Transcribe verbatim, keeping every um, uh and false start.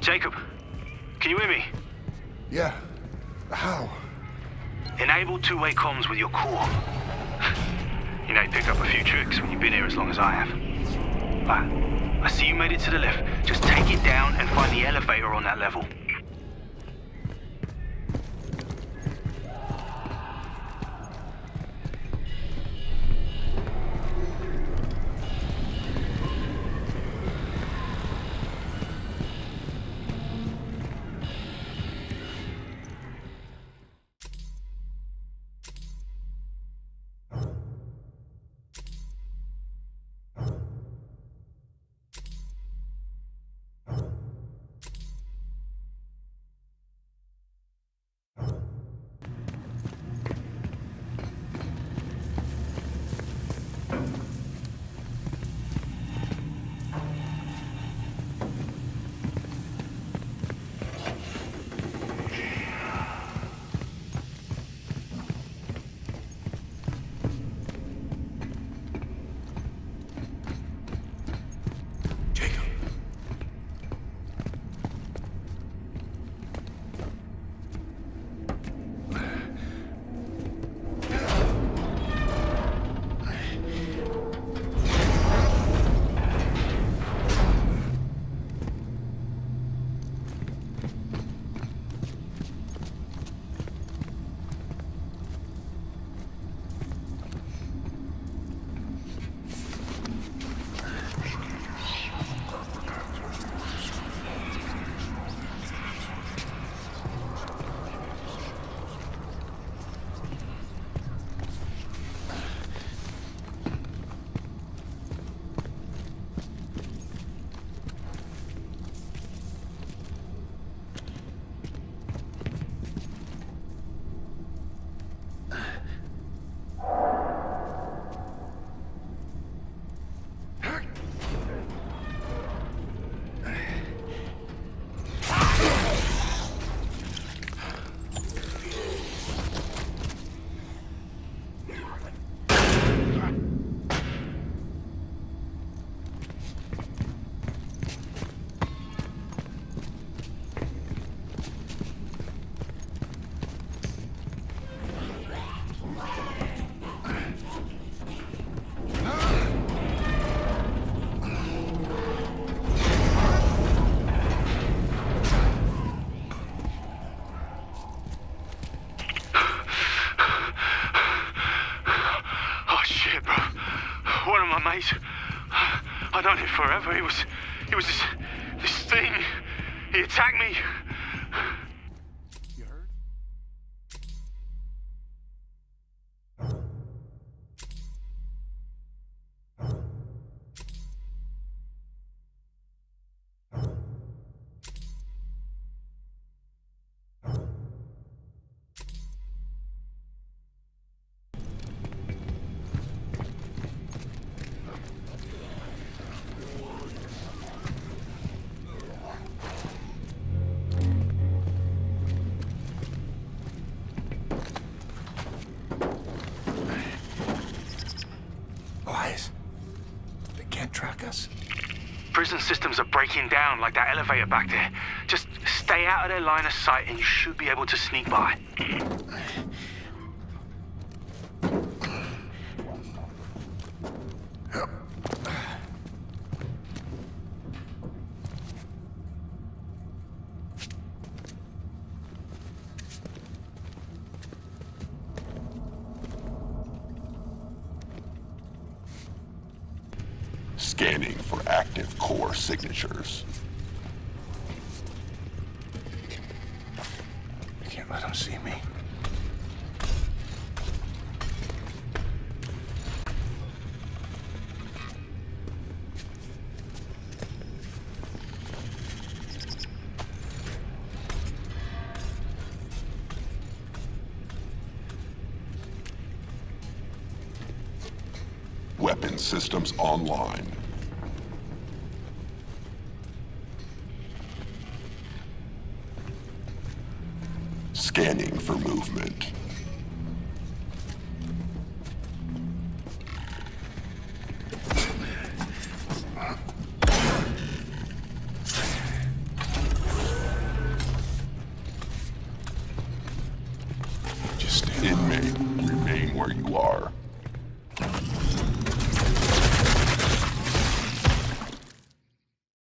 Jacob, can you hear me? Yeah. How? Enable two-way comms with your core. You know, pick up a few tricks when you've been here as long as I have. Ah, I see you made it to the lift. Just take it down and find the elevator on that level. my mate. I'd known him forever. He was, he was this, this thing. He attacked me. You heard? Prison systems are breaking down, like that elevator back there. Just stay out of their line of sight and you should be able to sneak by. Scanning for active core signatures. I can't let them see me. Weapon systems online. Scanning for movement.